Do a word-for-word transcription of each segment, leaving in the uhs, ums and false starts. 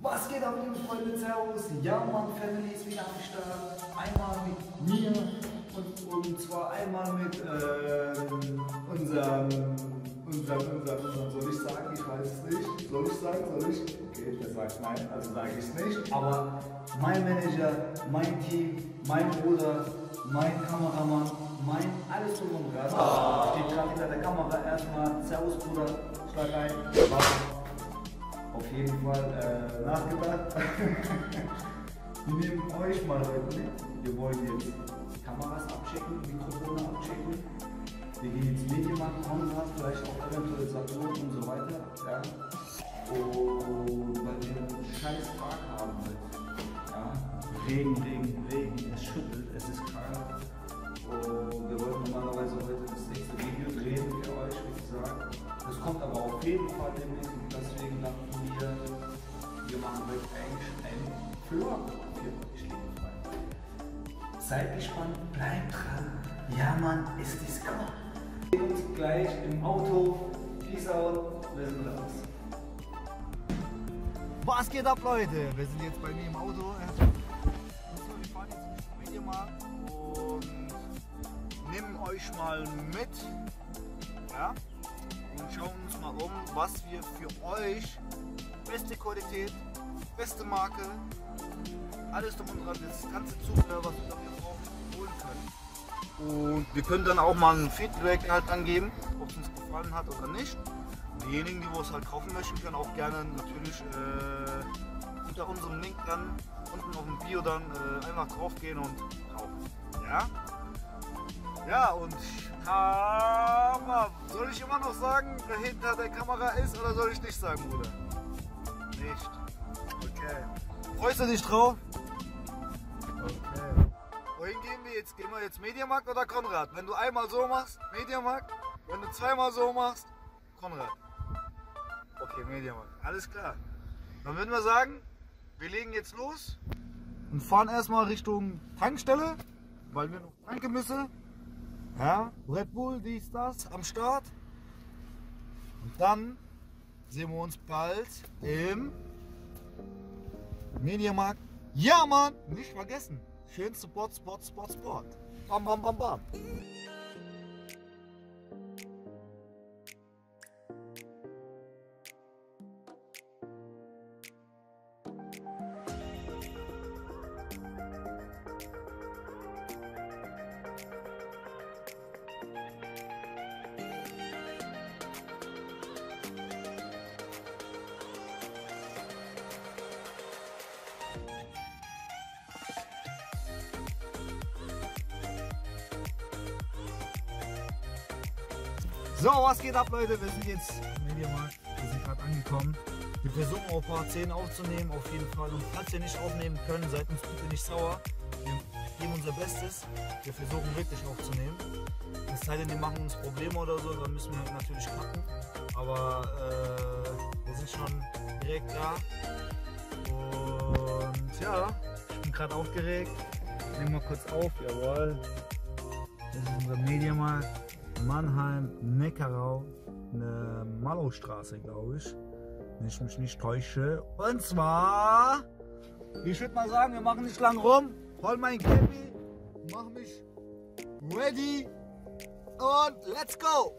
Was geht ab, liebe Freunde? Servus, YaaMaan Family ist wieder am Start. Einmal mit mir und, und zwar einmal mit ähm, unserem, unserem, unserem, unserem, soll ich sagen, ich weiß es nicht. Soll ich sagen, soll ich? Okay, der sagt nein, also sage ich es nicht. Aber mein Manager, mein Team, mein Bruder, mein Kameramann, mein alles drum und dran. Oh. Steht gerade hinter der Kamera erstmal. Servus, Bruder, schlag ein. Mach. Auf jeden Fall äh, nachgedacht. Wir nehmen euch mal heute mit. Wir wollen jetzt Kameras abchecken, Mikrofone abchecken. Wir gehen ins Media Markt, Konrad, vielleicht auch eventuell Saturn und so weiter. Ja. Und weil wir einen scheiß Tag haben heute. Ja. Regen, Regen, Regen. Es schüttelt, es ist kalt. Und wir wollten normalerweise heute das nächste Video drehen für euch, wie gesagt. Das kommt aber auf jeden Fall demnächst. Deswegen dachten wir, wir machen euch eigentlich einen Vlog. Ich liebe frei. Seid gespannt, bleibt dran. YaaMaan ist es gekommen. Wir sehen uns gleich im Auto. Peace out, wir sind raus. Was geht ab, Leute? Wir sind jetzt bei mir im Auto. Wir fahren jetzt zum Mediamarkt und nehmen euch mal mit. Ja? Und schauen uns mal um, was wir für euch, beste Qualität, beste Marke, alles drum und dran, das ganze Zubehör, was wir dafür brauchen, holen können. Und wir können dann auch mal ein Feedback halt angeben, ob es uns gefallen hat oder nicht. Diejenigen, die es halt kaufen möchten, können auch gerne natürlich äh, unter unserem Link dann, unten auf dem Bio dann äh, einfach draufgehen und kaufen. Ja? Ja, und Kamera. Soll ich immer noch sagen, wer hinter der Kamera ist, oder soll ich nicht sagen, Bruder? Nicht. Okay. Freust du dich drauf? Okay. Wohin gehen wir jetzt? Gehen wir jetzt Mediamarkt oder Konrad? Wenn du einmal so machst, Mediamarkt. Wenn du zweimal so machst, Konrad. Okay, Mediamarkt. Alles klar. Dann würden wir sagen, wir legen jetzt los und fahren erstmal Richtung Tankstelle, weil wir noch tanken müssen. Ja, Red Bull, dies, das, am Start. Und dann sehen wir uns bald im Mediamarkt. YaaMaan, nicht vergessen. Schön Sport, Sport, Sport, Sport. Bam, bam, bam, bam. So, was geht ab, Leute? Wir sind jetzt im Mediamarkt, wir sind gerade angekommen. Wir versuchen auch ein paar Szenen aufzunehmen, auf jeden Fall. Und falls wir nicht aufnehmen können, seid uns bitte nicht sauer. Wir geben unser Bestes. Wir versuchen wirklich aufzunehmen. Es sei denn, die machen uns Probleme oder so, dann müssen wir halt natürlich kacken. Aber äh, wir sind schon direkt da. Und ja, ich bin gerade aufgeregt. Nehmen wir kurz auf, jawohl. Das ist unser Mediamarkt. Mannheim, Neckarau, eine Mallowstraße, glaube ich, wenn ich mich nicht täusche. Und zwar, ich würde mal sagen, wir machen nicht lang rum, hol mein Käppi, mach mich ready und let's go!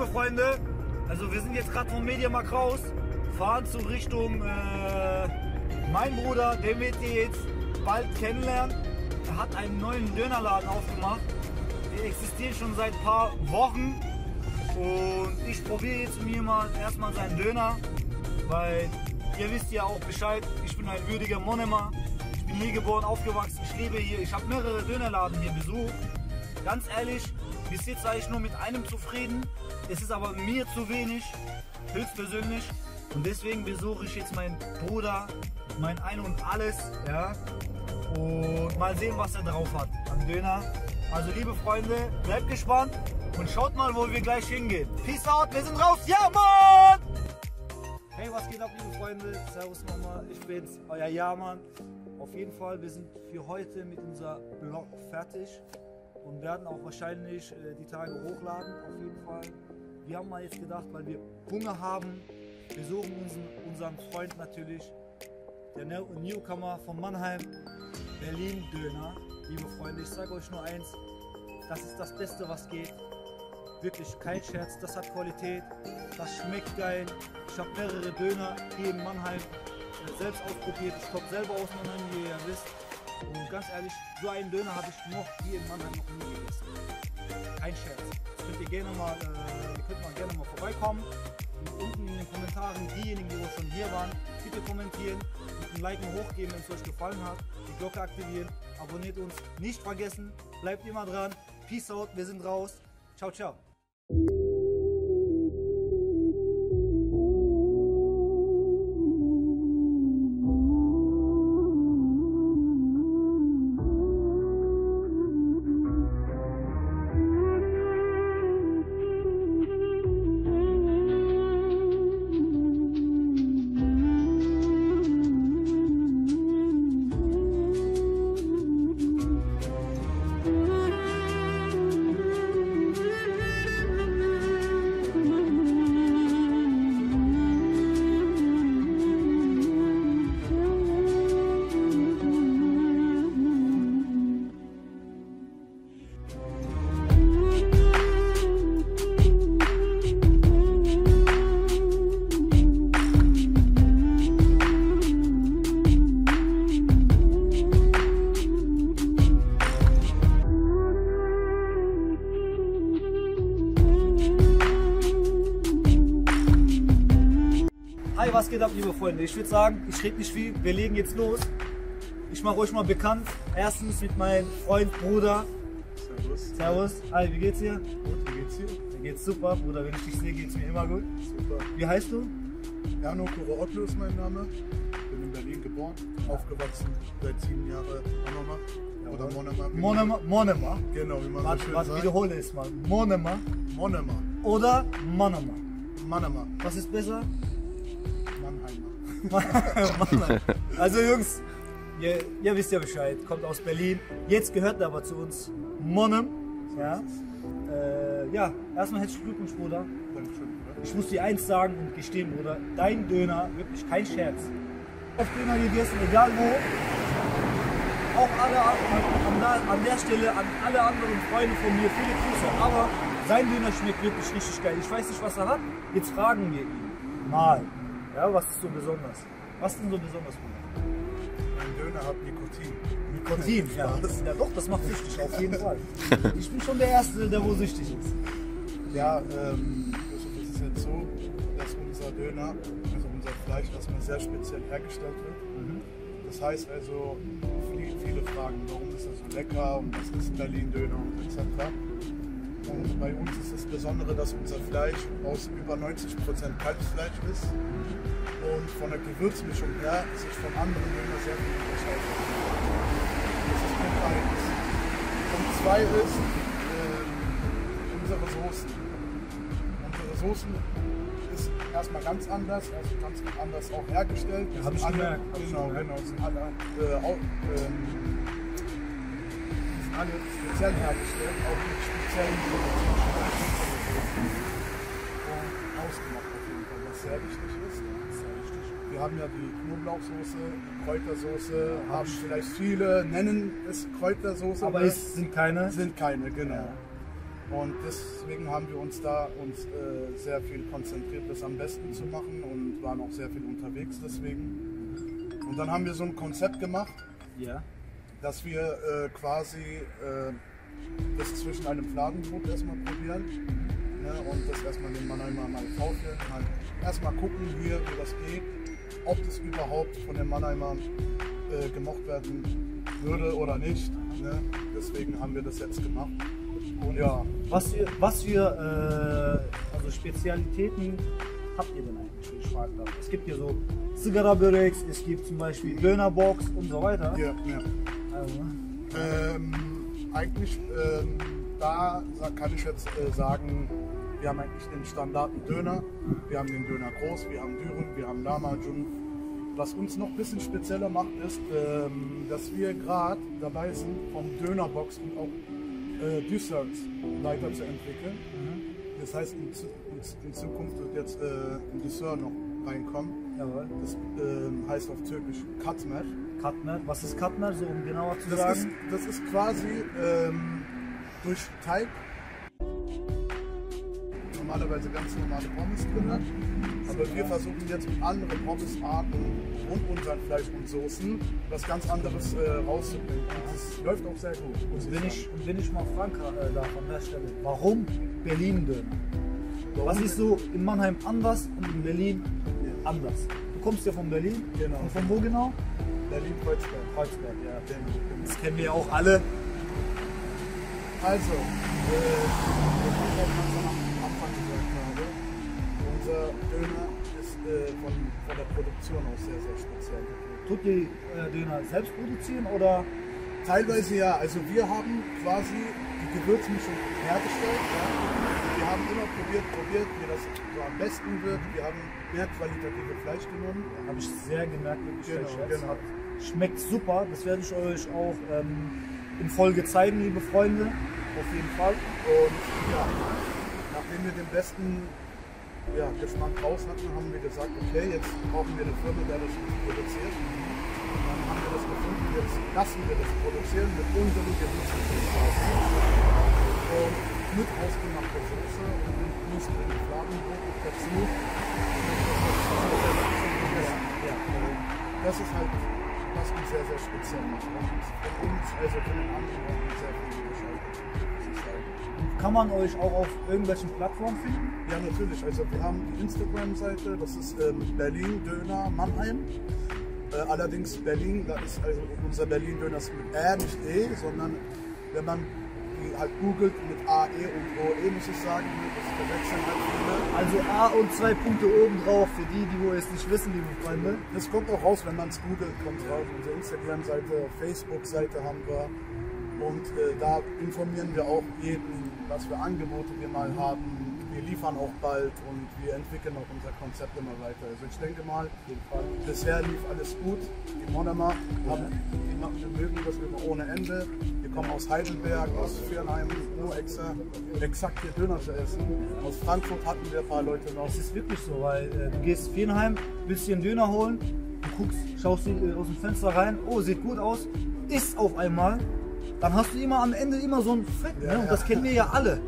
liebe Freunde, also wir sind jetzt gerade vom Media Markt raus, fahren zu Richtung äh, mein Bruder, den wird ihr jetzt bald kennenlernen. Er hat einen neuen Dönerladen aufgemacht, der existiert schon seit ein paar Wochen und ich probiere jetzt mir mal erstmal seinen Döner, weil ihr wisst ja auch Bescheid, ich bin ein würdiger Monemer. Ich bin hier geboren, aufgewachsen, ich lebe hier, ich habe mehrere Dönerladen hier besucht. Ganz ehrlich, bis jetzt war ich nur mit einem zufrieden, es ist aber mir zu wenig, höchstpersönlich. Und deswegen besuche ich jetzt meinen Bruder, mein Ein und Alles, ja, und mal sehen, was er drauf hat am Döner. Also liebe Freunde, bleibt gespannt und schaut mal, wo wir gleich hingehen. Peace out, wir sind raus, YaaMaan! Hey, was geht ab, liebe Freunde? Servus Mama, ich bin's, euer YaaMaan. Auf jeden Fall, wir sind für heute mit unserem Vlog fertig und werden auch wahrscheinlich äh, die Tage hochladen, auf jeden Fall. Wir haben mal jetzt gedacht, weil wir Hunger haben, wir suchen unseren, unseren Freund natürlich, der Newcomer von Mannheim, Berlin-Döner. Liebe Freunde, ich sage euch nur eins, das ist das Beste, was geht. Wirklich, kein Scherz, das hat Qualität, das schmeckt geil. Ich habe mehrere Döner hier in Mannheim selbst ausprobiert. Ich komme selber aus Mannheim, wie ihr ja wisst. Und ganz ehrlich, so einen Döner habe ich noch hier in Mannheim noch nie gegessen. Kein Scherz. Das könnt ihr gerne mal, äh, ihr könnt mal gerne mal vorbeikommen. Und unten in den Kommentaren, diejenigen, die auch schon hier waren, bitte kommentieren und ein Like hochgeben, wenn es euch gefallen hat. Die Glocke aktivieren, abonniert uns, nicht vergessen, bleibt immer dran. Peace out, wir sind raus. Ciao, ciao. Hi, was geht ab, liebe Freunde? Ich würde sagen, ich rede nicht viel, wir legen jetzt los. Ich mache euch mal bekannt. Erstens mit meinem Freund, Bruder. Servus. Servus. Hi, wie geht's dir? Gut, wie geht's dir? Mir geht's super, Bruder. Wenn ich dich sehe, geht's mir immer gut. Super. Wie heißt du? Erno Kuro Otto ist mein Name. Bin in Berlin geboren, ja. Aufgewachsen, seit sieben Jahren Monema. Ja, oder Monema. Monema. Monema. Genau, wie man wart, so schön wart, sagt. Wiederhole es mal. Monema. Monema. Oder Mannema. Mannema. Was ist besser? Also Jungs, ihr, ihr wisst ja Bescheid, kommt aus Berlin, jetzt gehört er aber zu uns, Monem. Ja, äh, ja erstmal herzlichen Glückwunsch, Bruder. Ich muss dir eins sagen und gestehen, Bruder, dein Döner, wirklich kein Scherz. Oft Döner gegessen, egal wo, auch alle, an, an der Stelle an alle anderen Freunde von mir, viele Grüße, aber sein Döner schmeckt wirklich richtig geil. Ich weiß nicht, was er hat, jetzt fragen wir ihn mal. Ja, was ist so besonders? Was ist denn so besonders gut? Mein Döner hat Nikotin. Nikotin, ja. Das, ja. Doch, das macht süchtig, auf jeden Fall. Ich bin schon der Erste, der wo süchtig ist. Ja, ähm, es ist jetzt so, dass unser Döner, also unser Fleisch, erstmal sehr speziell hergestellt wird. Mhm. Das heißt also, viele, viele fragen, warum ist das so lecker und was ist ein Berlin-Döner und et cetera. Und bei uns ist das Besondere, dass unser Fleisch aus über neunzig Prozent Kalbsfleisch ist und von der Gewürzmischung her sich von anderen Döner sehr viel unterscheidet. Das ist Punkt eins. Punkt zwei ist äh, unsere Soßen. Unsere Soßen ist erstmal ganz anders, also ganz anders auch hergestellt. Das Hab ich alle, gemerkt. Genau, genau, sind alle äh, auch, ähm, alle speziell hergestellt, auch mit speziellen Produkten und ausgemacht auf jeden Fall, was sehr wichtig ist. Sehr wichtig. Wir haben ja die Knoblauchsoße, die Kräutersoße, haben vielleicht viele, nennen es Kräutersoße, aber es sind keine. Sind keine, genau. Ja. Und deswegen haben wir uns da uns, äh, sehr viel konzentriert, das am besten zu machen, und waren auch sehr viel unterwegs deswegen. Und dann haben wir so ein Konzept gemacht, ja, dass wir äh, quasi äh, das zwischen einem Fladenbrot erstmal probieren, ne, und das erstmal den Mannheimer mal kaufen, halt erstmal gucken hier, wie das geht, ob das überhaupt von den Mannheimern äh, gemocht werden würde oder nicht. Ne. Deswegen haben wir das jetzt gemacht. Und ja. Was für, was für äh, also Spezialitäten habt ihr denn eigentlich, wenn ich fragen darf? Es gibt hier so Zigaraböreks, es gibt zum Beispiel Dönerbox und so weiter. Ja, ja. Also, ähm, eigentlich, ähm, da kann ich jetzt äh, sagen, wir haben eigentlich den standarden Döner. Wir haben den Döner groß, wir haben Dürüm, wir haben Lahmacun. Was uns noch ein bisschen spezieller macht, ist, ähm, dass wir gerade dabei sind, vom Dönerbox und auch Desserts weiter zu entwickeln. Mhm. Das heißt, in, in Zukunft wird jetzt äh, ein Dessert noch reinkommen. Jawohl. Das äh, heißt auf Türkisch Katmer. Katmer. Was ist Katmer, so um genauer zu das sagen? Ist, das ist quasi ähm, durch Teig, normalerweise ganz normale Pommes drin. Aber wir versuchen jetzt mit anderen Pommesarten und unseren Fleisch und Soßen was ganz anderes äh, rauszubringen. Das läuft auch sehr gut. Und wenn ich, wenn ich mal fragen äh, darf an der Stelle, warum Berlin-Döner? Was ist so in Mannheim anders und in Berlin anders? Du kommst ja von Berlin, genau. Und von wo genau? Berlin-Kreuzberg. Kreuzberg, ja. Das kennen wir auch alle. Also, äh, unser Döner ist äh, von, von der Produktion aus sehr, sehr speziell. Tut die äh, Döner selbst produzieren oder? Teilweise ja. Also wir haben quasi die Gewürzmischung hergestellt. Ja. Wir haben immer probiert, probiert, wie das so am besten wird. Wir haben mehr qualitative Fleisch genommen. Da habe ich sehr gemerkt, wie ich das genau, genau. Schmeckt super. Das werde ich euch auch ähm, in Folge zeigen, liebe Freunde. Auf jeden Fall. Und ja, nachdem wir den besten Ja, Geschmack raus hatten, haben wir gesagt, okay, jetzt brauchen wir eine Firma, die das produziert. Und dann haben wir das gefunden, jetzt lassen wir das produzieren mit unseren Gewürzmischungen. Und mit ausgemachter Soße und mit knusprigen Fladenbrot dazu. Das ist halt, was uns sehr, sehr speziell macht. Für uns, also für den anderen, sehr viel unterscheidet. Kann man euch auch auf irgendwelchen Plattformen finden? Ja, natürlich. Also wir haben die Instagram-Seite, das ist ähm, Berlin-Döner Mannheim. Äh, allerdings Berlin, da ist also unser Berlin-Döner mit R, nicht E, sondern wenn man die halt googelt mit A E und O E, muss ich sagen, das verwechseln halt viele. Also A und zwei Punkte oben drauf, für die, die wo es nicht wissen, liebe Freunde. Das kommt auch raus, wenn man es googelt, kommt raus. Unsere Instagram-Seite, Facebook-Seite haben wir. Und äh, da informieren wir auch jeden, was für Angebote wir mal haben. Wir liefern auch bald und wir entwickeln auch unser Konzept immer weiter. Also ich denke mal, bisher lief alles gut. Die Monnemer mögen das immer ohne Ende. Wir kommen aus Heidelberg, aus Viernheim, nur extra, exakt hier Döner zu essen. Aus Frankfurt hatten wir ein paar Leute noch. Es ist wirklich so, weil äh, du gehst Viernheim, willst dir einen Döner holen, du guckst, schaust äh, aus dem Fenster rein, oh, sieht gut aus, isst auf einmal. Dann hast du immer am Ende immer so einen Fett, ja, ne? Und ja, das kennen wir ja alle.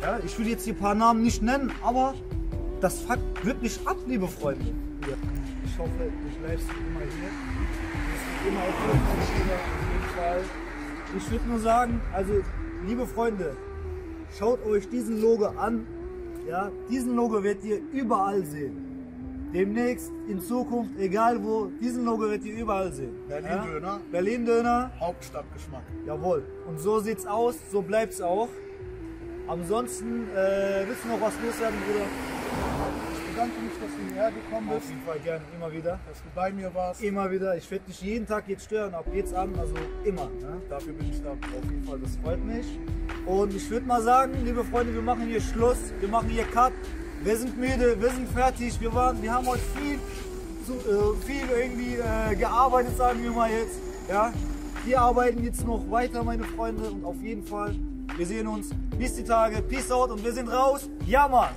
Ja, ich will jetzt hier ein paar Namen nicht nennen, aber das fuckt wirklich ab, liebe Freunde. Ja. Ich hoffe, du bleibst immer hier. Du bist immer auf jeden Fall. Ich würde nur sagen, also liebe Freunde, schaut euch diesen Logo an. Ja, diesen Logo werdet ihr überall sehen. Demnächst, in Zukunft, egal wo, diesen Logo werdet ihr überall sehen. Berlin-Döner. Ja? Berlin-Döner. Hauptstadtgeschmack. Jawohl. Und so sieht's aus, so bleibt's auch. Ansonsten, äh, willst du noch was loswerden, Bruder? Ich bedanke mich, dass du hierher gekommen bist. Auf jeden Fall gerne, immer wieder. Dass du bei mir warst. Immer wieder. Ich werde dich jeden Tag jetzt stören, ab jetzt an, also immer. Ne? Dafür bin ich da. Auf jeden Fall, das freut mich. Und ich würde mal sagen, liebe Freunde, wir machen hier Schluss. Wir machen hier Cut. Wir sind müde, wir sind fertig. Wir, waren, wir haben heute viel, zu, äh, viel irgendwie äh, gearbeitet, sagen wir mal jetzt. Ja? Wir arbeiten jetzt noch weiter, meine Freunde, und auf jeden Fall, wir sehen uns. Bis die Tage, peace out, und wir sind raus. YaaMaan!